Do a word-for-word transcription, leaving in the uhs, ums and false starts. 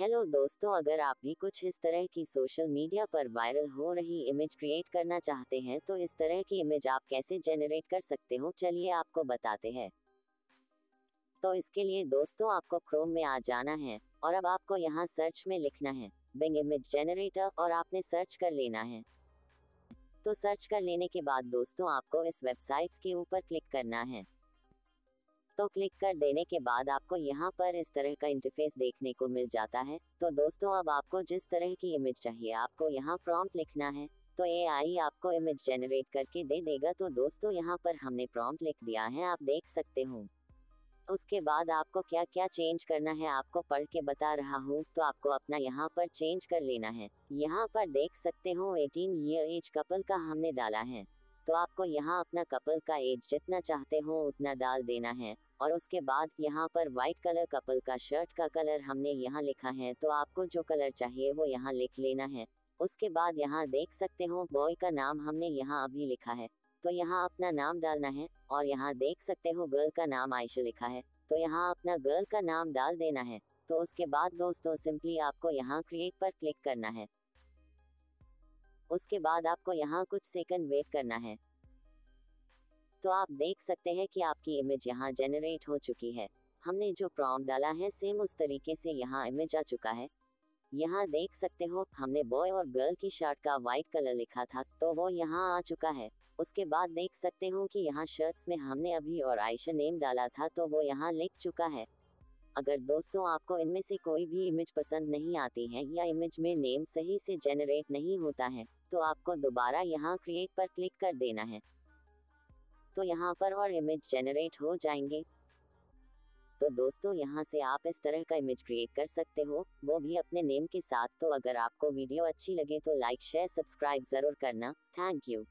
Hello दोस्तों, अगर आप भी कुछ इस तरह की सोशल मीडिया पर वायरल हो रही इमेज क्रिएट करना चाहते हैं तो इस तरह की इमेज आप कैसे जनरेट कर सकते हो, चलिए आपको बताते हैं। तो इसके लिए दोस्तों आपको क्रोम में आ जाना है और अब आपको यहाँ सर्च में लिखना है बिंग इमेज जनरेटर और आपने सर्च कर लेना है। तो सर्च कर लेने के बाद दोस्तों आपको इस वेबसाइट के ऊपर क्लिक करना है। तो क्लिक कर देने के बाद आपको यहाँ पर इस तरह का इंटरफेस देखने को मिल जाता है। तो दोस्तों अब आपको जिस तरह की इमेज चाहिए आपको यहाँ प्रॉम्प्ट लिखना है, तो एआई आपको इमेज जनरेट करके दे देगा। तो दोस्तों यहाँ पर हमने प्रॉम्प्ट लिख दिया है, आप देख सकते हो। उसके बाद आपको क्या क्या चेंज करना है आपको पढ़ के बता रहा हूँ। तो आपको अपना यहाँ पर चेंज कर लेना है। यहाँ पर देख सकते हो एटीन ईयर एज कपल का हमने डाला है। तो आपको यहाँ अपना कपल का एज जितना चाहते हो उतना डाल देना है। और उसके बाद यहाँ पर वाइट कलर कपल का शर्ट का कलर हमने यहाँ लिखा है, तो आपको जो कलर चाहिए वो यहाँ लिख लेना है। उसके बाद यहाँ देख सकते हो बॉय का नाम हमने यहाँ अभी लिखा है, तो यहाँ अपना नाम डालना है। और यहाँ देख सकते हो गर्ल का नाम आयशा लिखा है, तो यहाँ अपना गर्ल का नाम डाल देना है। तो उसके बाद दोस्तों सिंपली आपको यहाँ क्रिएट पर क्लिक करना है। उसके बाद आपको यहाँ कुछ सेकंड वेट करना है। तो आप देख सकते हैं कि आपकी इमेज यहाँ जनरेट हो चुकी है। हमने जो प्रॉम्प्ट डाला है सेम उस तरीके से यहाँ इमेज आ चुका है। यहाँ देख सकते हो हमने बॉय और गर्ल की शर्ट का वाइट कलर लिखा था, तो वो यहाँ आ चुका है। उसके बाद देख सकते हो कि यहाँ शर्ट्स में हमने अभी और आयशा नेम डाला था, तो वो यहाँ लिख चुका है। अगर दोस्तों आपको इनमें से कोई भी इमेज पसंद नहीं आती है या इमेज में नेम सही से जनरेट नहीं होता है तो आपको दोबारा यहाँ क्रिएट पर क्लिक कर देना है। तो यहाँ पर और इमेज जनरेट हो जाएंगे। तो दोस्तों यहाँ से आप इस तरह का इमेज क्रिएट कर सकते हो, वो भी अपने नेम के साथ। तो अगर आपको वीडियो अच्छी लगे तो लाइक शेयर सब्सक्राइब जरूर करना। Thank you.